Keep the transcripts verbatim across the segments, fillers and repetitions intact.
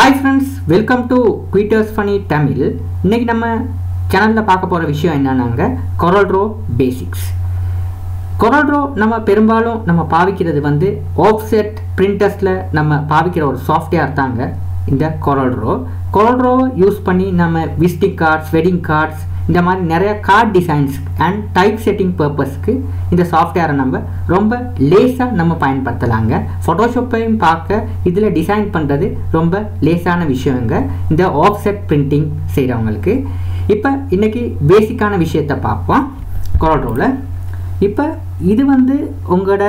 Hi friends, welcome to Tutusfunny Tamil. இன்னைக்கு நம்ம சேனல்ல பார்க்க போற விஷயம் என்னன்னாங்க CorelDRAW Basics. CorelDRAW நம்ம பெரும்பாலும் நம்ம பாவிக்கிறது வந்து offset printers-ல நம்ம பாவிக்கிற ஒரு சாஃப்ட்வேர் தாங்க இந்த CorelDRAW. CorelDRAw யூஸ் பண்ணி நம்ம visiting cards, wedding cards இந்த மாதிரி நிறைய card designs and type setting பர்பஸ்க்கு இந்த சாஃப்ட்வேரை நம்ம ரொம்ப லேஸாக நம்ம பயன்படுத்தலாங்க. ஃபோட்டோஷாப்பையும் பார்க்க இதில் டிசைன் பண்ணுறது ரொம்ப லேஸான விஷயங்க இந்த ஆஃப்செட் பிரிண்டிங் செய்கிறவங்களுக்கு. இப்போ இன்றைக்கி பேசிக்கான விஷயத்தை பார்ப்போம் CorelDRAWவில். இப்போ இது வந்து உங்களோட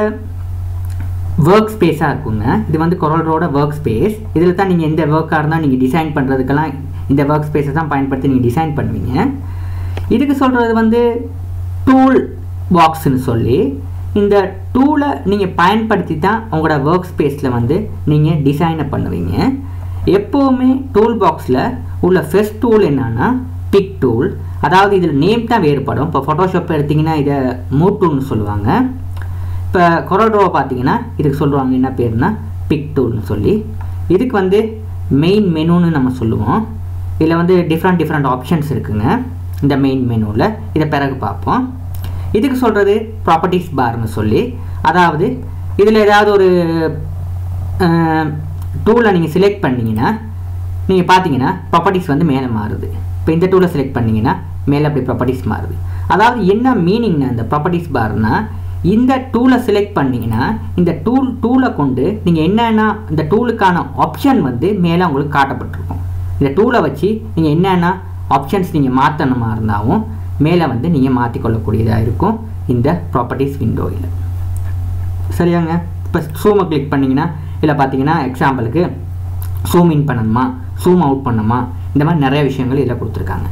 ஒர்க் ஸ்பேஸாக இருக்குங்க. இது வந்து CorelDRAWவோட ஒர்க் ஸ்பேஸ். இதில் தான் நீங்கள் எந்த ஒர்க்காக இருந்தால் நீங்கள் டிசைன் பண்ணுறதுக்கெல்லாம் இந்த ஒர்க் ஸ்பேஸை தான் பயன்படுத்தி நீங்கள் டிசைன் பண்ணுவீங்க. இதுக்கு சொல்கிறது வந்து டூல் பாக்ஸ்ன்னு சொல்லி இந்த டூலை நீங்கள் பயன்படுத்தி தான் உங்களோட ஒர்க் ஸ்பேஸில் வந்து நீங்கள் டிசைனை பண்ணுவீங்க. எப்போவுமே டூல் பாக்ஸில் உள்ள ஃபர்ஸ்ட் டூல் என்னன்னா பிக் டூல். அதாவது இதில் நேம் தான் வேறுபடும். இப்போ ஃபோட்டோஷாப் எடுத்திங்கன்னா இதை மூவ் டூல்னு சொல்லுவாங்க. இப்போ CorelDRAW பார்த்தீங்கன்னா இதுக்கு சொல்லுவாங்க என்ன பேருனா பிக் டூல்னு சொல்லி. இதுக்கு வந்து மெயின் மெனுன்னு நம்ம சொல்லுவோம். இதில் வந்து டிஃப்ரெண்ட் டிஃப்ரெண்ட் ஆப்ஷன்ஸ் இருக்குங்க இந்த மெயின் மெனுவில். இதை பிறகு பார்ப்போம். இதுக்கு சொல்கிறது ப்ராப்பர்ட்டிஸ் பார்னு சொல்லி. அதாவது இதில் ஏதாவது ஒரு டூலை நீங்கள் செலக்ட் பண்ணிங்கன்னா நீங்கள் பார்த்தீங்கன்னா ப்ராப்பர்ட்டிஸ் வந்து மேலே மாறுது. இப்போ இந்த டூலை செலக்ட் பண்ணிங்கன்னா மேலே அப்படி ப்ராப்பர்ட்டிஸ் மாறுது. அதாவது என்ன மீனிங்னா இந்த ப்ராப்பர்ட்டிஸ் பார்னால் இந்த டூலை செலக்ட் பண்ணிங்கன்னா இந்த டூல் டூலை கொண்டு நீங்கள் என்னென்னா இந்த டூலுக்கான ஆப்ஷன் வந்து மேலே உங்களுக்கு காட்டப்பட்டிருக்கும். இந்த டூலை வச்சு நீங்கள் என்னென்னா ஆப்ஷன்ஸ் நீங்கள் மாற்றணுமா இருந்தாலும் மேலே வந்து நீங்கள் மாற்றிக்கொள்ளக்கூடியதாக இருக்கும் இந்த ப்ராப்பர்ட்டிஸ் விண்டோவில். சரியாங்க. இப்போ சூமை கிளிக் பண்ணிங்கன்னா இதில் பார்த்தீங்கன்னா எக்ஸாம்பிளுக்கு சூம் இன் பண்ணணுமா, சூம் அவுட் பண்ணணுமா, இந்த மாதிரி நிறைய விஷயங்கள் இதில் கொடுத்துருக்காங்க.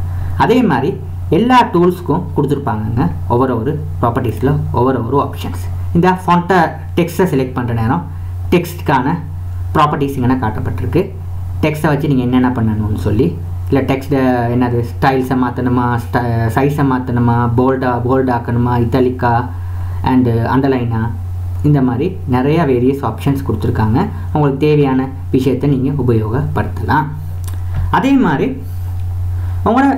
அதே மாதிரி எல்லா டூல்ஸுக்கும் கொடுத்துருப்பாங்கங்க ஒவ்வொரு ஒரு ப்ராப்பர்ட்டிஸில் ஒவ்வொரு ஒரு ஆப்ஷன்ஸ். இந்த ஃபாண்ட்டை டெக்ஸ்ட்டை செலக்ட் பண்ணுற நேரம் டெக்ஸ்ட்டுக்கான ப்ராப்பர்ட்டிஸுங்கன்னா காட்டப்பட்டிருக்கு. டெக்ஸ்ட்டை வச்சு நீங்கள் என்னென்ன பண்ணணும்னு சொல்லி இல்லை டெக்ஸ்ட்டை என்னது ஸ்டைல்ஸை மாற்றணுமா, ஸ்ட சைஸை மாற்றணுமா, போல்டாக போல்டாக்கணுமா, இத்தாலிக்கா அண்டு அண்டர்லைனா, இந்த மாதிரி நிறையா வேரியஸ் ஆப்ஷன்ஸ் கொடுத்துருக்காங்க. உங்களுக்கு தேவையான விஷயத்தை நீங்கள் உபயோகப்படுத்தலாம். அதே மாதிரி உங்களோட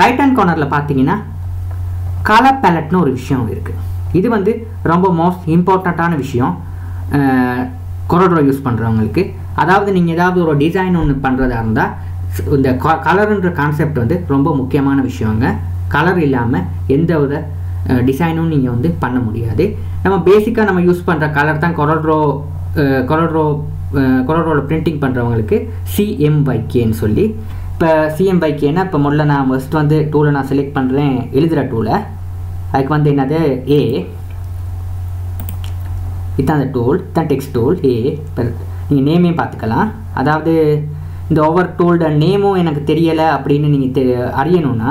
ரைட் ஹேண்ட் கார்னரில் பார்த்தீங்கன்னா கலர் பேலட்னு ஒரு விஷயம் இருக்குது. இது வந்து ரொம்ப மோஸ்ட் இம்பார்ட்டண்ட்டான விஷயம் CorelDRAW யூஸ் பண்ணுறவங்களுக்கு. அதாவது நீங்கள் ஏதாவது ஒரு டிசைன் ஒன்று பண்ணுறதா இருந்தால் இந்த க கலருன்ற கான்செப்ட் வந்து ரொம்ப முக்கியமான விஷயங்க. கலர் இல்லாமல் எந்த வித டிசைனும் நீங்கள் வந்து பண்ண முடியாது. நம்ம பேசிக்காக நம்ம யூஸ் பண்ணுற கலர் தான் CorelDRAW CorelDRAW CorelDRAWவில் பிரிண்டிங் பண்ணுறவங்களுக்கு சிஎம்ஒய்கேன்னு சொல்லி. இப்போ சிஎம்ஒய்கேன்னா இப்போ முதல்ல நான் ஃபஸ்ட் வந்து டூலை நான் செலக்ட் பண்ணுறேன், எழுதுகிற டூலை. அதுக்கு வந்து என்னது ஏ, இதுதான் அந்த டூல், இதுதான் டெக்ஸ்ட் டூல் ஏ. இப்போ நீங்கள் நேமே பார்த்துக்கலாம். அதாவது இந்த ஒவ்வொரு டூலோட நேமும் எனக்கு தெரியலை அப்படின்னு நீங்கள் தெ அறியணும்னா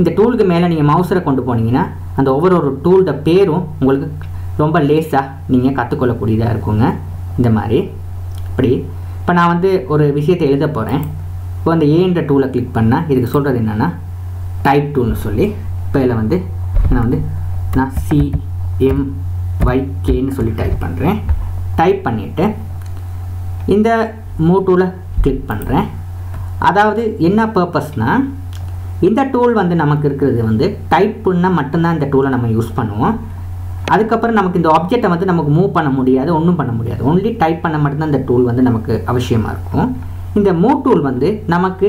இந்த டூலுக்கு மேலே நீங்கள் மவுசரை கொண்டு போனீங்கன்னா அந்த ஒவ்வொரு ஒரு டூலோட பேரும் உங்களுக்கு ரொம்ப லேஸாக நீங்கள் கற்றுக்கொள்ளக்கூடியதாக இருக்குங்க. இந்த மாதிரி இப்படி இப்போ நான் வந்து ஒரு விஷயத்தை எழுத போகிறேன். இப்போ அந்த ஏன்ற டூலை கிளிக் பண்ணால் இதுக்கு சொல்கிறது என்னென்னா டைப் டூல்னு சொல்லி. இப்போ இதில் வந்து நான் வந்து நான் சிஎம்ஒய்கேன்னு சொல்லி டைப் பண்ணுறேன். டைப் பண்ணிவிட்டு இந்த மூவ் டூலை கிளிக் பண்ணுறேன். அதாவது என்ன பர்பஸ்னால் இந்த டூல் வந்து நமக்கு இருக்கிறது வந்து டைப் பண்ணால் மட்டும்தான் இந்த டூலை நம்ம யூஸ் பண்ணுவோம். அதுக்கப்புறம் நமக்கு இந்த ஆப்ஜெக்டை வந்து நமக்கு மூவ் பண்ண முடியாது, ஒன்றும் பண்ண முடியாது. ஒன்லி டைப் பண்ண மட்டும்தான் இந்த டூல் வந்து நமக்கு அவசியமாக இருக்கும். இந்த மூவ் டூல் வந்து நமக்கு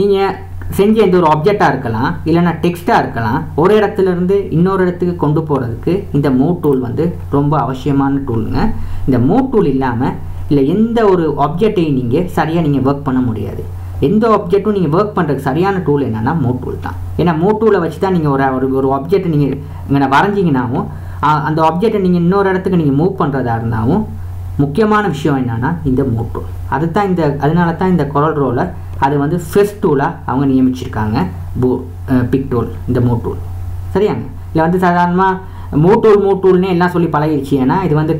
நீங்கள் செஞ்ச எந்த ஒரு ஆப்ஜெக்டாக இருக்கலாம், இல்லைன்னா டெக்ஸ்ட்டாக இருக்கலாம், ஒரு இடத்துலேருந்து இன்னொரு இடத்துக்கு கொண்டு போகிறதுக்கு இந்த மூவ் டூல் வந்து ரொம்ப அவசியமான டூலுங்க. இந்த மூவ் டூல் இல்லாமல் இல்லை எந்த ஒரு ஆப்ஜெக்டையும் நீங்கள் சரியாக நீங்கள் ஒர்க் பண்ண முடியாது. எந்த ஆப்ஜெக்ட்டும் நீங்கள் ஒர்க் பண்ணுறதுக்கு சரியான டூல் என்னென்னா மூவ் டூல் தான். ஏன்னா மூவ் டூலை வச்சு தான் நீங்கள் ஒரு ஒரு ஆப்ஜெக்டை நீங்கள் இங்கே வரைஞ்சிங்கனாவும் அந்த ஆப்ஜெக்டை நீங்கள் இன்னொரு இடத்துக்கு நீங்கள் மூவ் பண்ணுறதா இருந்தாலும் முக்கியமான விஷயம் என்னென்னா இந்த மூவ் டூல். அது தான் இந்த அதனால தான் இந்த CorelDRAWல அது வந்து ஃபர்ஸ்ட் டூலாக அவங்க நியமிச்சிருக்காங்க போ பிக் டூல் இந்த மூவ் டூல். சரியாங்க. இல்லை வந்து சாதாரணமாக மூவ் டூல் மூவ் டூல்னே எல்லாம் சொல்லி பழகிடுச்சு. ஏன்னா இது வந்து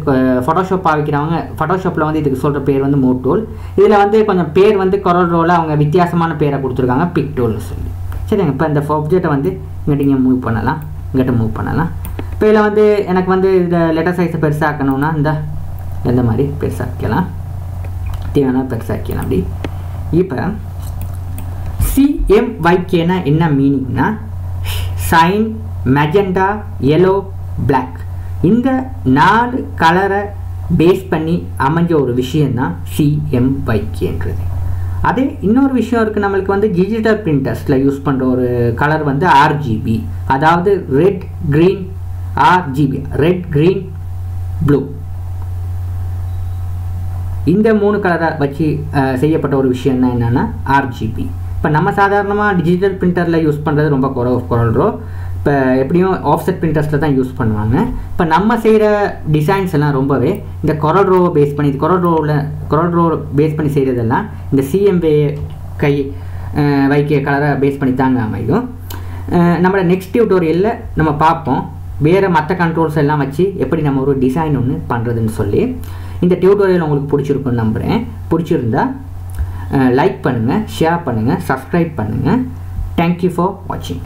ஃபோட்டோஷாப் பாவிக்கிறவங்க ஃபோட்டோஷாப்பில் வந்து இதுக்கு சொல்கிற பேர் வந்து மூவ் டூல். இதில் வந்து கொஞ்சம் பேர் வந்து CorelDRAWல அவங்க வித்தியாசமான பேரை கொடுத்துருக்காங்க பிக் டூல்னு சொல்லி. சரிங்க. இப்போ இந்த ஆப்ஜெக்டை வந்து இங்கிட்ட இங்கே மூவ் பண்ணலாம், இங்கிட்ட மூவ் பண்ணலாம். இப்போ இதில் வந்து எனக்கு வந்து இந்த லெட்டர் சைஸை பெருசாக்கணும்னா இந்த இந்த மாதிரி பெருசாக்கலாம். தேவையான பெருசாக்கலாம் அப்படி இப்போ C M Y K னா என்ன மீனிங்னா சைன் மெஜெண்டா yellow black இந்த நாலு கலரை பேஸ் பண்ணி அமைஞ்ச ஒரு விஷயம் தான் C M Y K ன்றது அதே இன்னொரு விஷயம் இருக்கு நமக்கு வந்து டிஜிட்டல் பிரிண்டர்ஸ்ல யூஸ் பண்ற ஒரு கலர் வந்து R G B அதாவது red green R G B red green blue இந்த மூணு கலரை வச்சு செய்யப்பட்ட ஒரு விஷயம் தான் என்னன்னா R G B இப்ப நம்ம சாதாரணமா டிஜிட்டல் பிரிண்டர்ல யூஸ் பண்றது ரொம்ப குறைவு CorelDRAW இப்ப எப்படியும் ஆஃப்செட் பிரிண்டர்ஸ்ல தான் யூஸ் பண்ணுவாங்க இப்ப நம்ம செய்ற டிசைன்ஸ் எல்லாம் ரொம்பவே இந்த CorelDRAW பேஸ் பண்ணி CorelDRAWல CorelDRAW பேஸ் பண்ணி செய்யறதெல்லாம் இந்த C M Y K கலரை பேஸ் பண்ணி தாங்க அமையும் நம்மளோட நெக்ஸ்ட் டியூட்டோரியல்ல நம்ம பாப்போம் வேற மற்ற கண்ட்ரோல்ஸ் எல்லாம் வச்சு எப்படி நம்ம ஒரு டிசைன் ஒன்னு பண்றதுன்னு சொல்லி இந்த டியூட்டோரியல் உங்களுக்கு பிடிச்சிருக்கும்னு நம்புறேன் பிடிச்சிருந்தா like பண்ணுங்க share பண்ணுங்க subscribe பண்ணுங்க thank you for watching